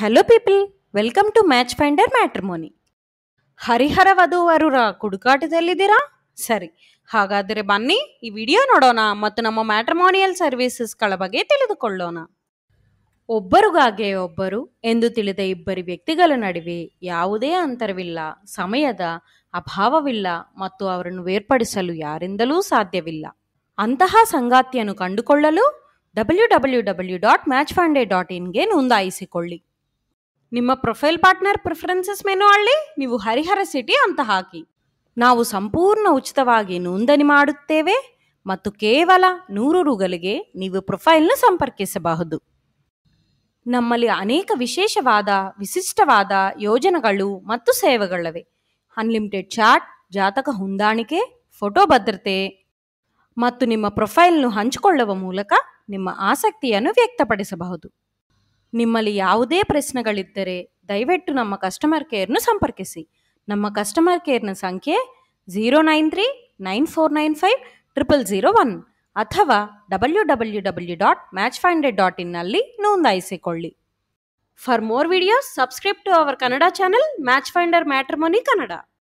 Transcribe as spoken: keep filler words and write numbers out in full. Hello people, welcome to Matchfinder Matrimony. Harihara ವಧುವರರ ಕುಡುಕಾಟದಲ್ಲಿದ್ದೀರಾ? ಸರಿ, ಹಾಗಾದರೆ ಬನ್ನಿ ಈ ವಿಡಿಯೋ ನೋಡೋಣ ಮತ್ತು ನಮ್ಮ ಮ್ಯಾಟ್ರಿಮೋನಿಯಲ್ ಸರ್ವಿಸಸ್ ಗಳ ಬಗ್ಗೆ ತಿಳಿದುಕೊಳ್ಳೋಣ. ಒಬ್ಬರಿಗಾಗೆ ಒಬ್ಬರು ಎಂದು ತಿಳಿದ ಇಬ್ಬರು ವ್ಯಕ್ತಿಗಳ ನಡುವೆ ಯಾವುದೇ ಅಂತರವಿಲ್ಲ, ಸಮಯದ ಅಭಾವವಿಲ್ಲ ಮತ್ತು ಅವರನ್ನು ಬೇರ್ಪಡಿಸಲು ಯಾರಿಂದಲೂ ಸಾಧ್ಯವಿಲ್ಲ. ಅಂತಹ ಸಂಗಾತಿಯನ್ನು ಕಂಡುಕೊಳ್ಳಲು W W W dot match finder dot ಇನ್ಗೆ ನೋಂದಾಯಿಸಿಕೊಳ್ಳಿ. ನಿಮ್ಮ ಪ್ರೊಫೈಲ್ ಪಾರ್ಟ್ನರ್ ಪ್ರಿಫರೆನ್ಸಸ್ ಮೆನು ಅಲ್ಲಿ ನೀವು ಹರಿಹರ ಸಿಟಿ ಅಂತ ಹಾಕಿ. ನಾವು ಸಂಪೂರ್ಣ ಉಚಿತವಾಗಿ ನೋಂದಣಿ ಮಾಡುತ್ತೇವೆ ಮತ್ತು ಕೇವಲ ನೂರು ರುಗಳಿಗೆ ನೀವು ಪ್ರೊಫೈಲ್ನ ಸಂಪರ್ಕಿಸಬಹುದು. ನಮ್ಮಲ್ಲಿ ಅನೇಕ ವಿಶೇಷವಾದ ವಿಶಿಷ್ಟವಾದ ಯೋಜನೆಗಳು ಮತ್ತು ಸೇವೆಗಳಿವೆ. ಅನ್ಲಿಮಿಟೆಡ್ ಚಾಟ್, ಜಾತಕ ಹೊಂದಾಣಿಕೆ, ಫೋಟೋ ಭದ್ರತೆ ಮತ್ತು ನಿಮ್ಮ ಪ್ರೊಫೈಲ್ನು ಹಂಚಿಕೊಳ್ಳುವ ಮೂಲಕ ನಿಮ್ಮ ಆಸಕ್ತಿಯನ್ನು ವ್ಯಕ್ತಪಡಿಸಬಹುದು. ನಿಮ್ಮಲ್ಲಿ ಯಾವುದೇ ಪ್ರಶ್ನೆಗಳಿದ್ದರೆ ದಯವಿಟ್ಟು ನಮ್ಮ ಕಸ್ಟಮರ್ ಕೇರ್ನ ಸಂಪರ್ಕಿಸಿ. ನಮ್ಮ ಕಸ್ಟಮರ್ ಕೇರ್ನ ಸಂಖ್ಯೆ zero nine three nine four nine five triple zero one ಅಥವಾ W W W dot match finder dot ಇನ್ನಲ್ಲಿ ನೋಂದಾಯಿಸಿಕೊಳ್ಳಿ. For more videos, subscribe to our Kannada channel match finder matrimony Kannada.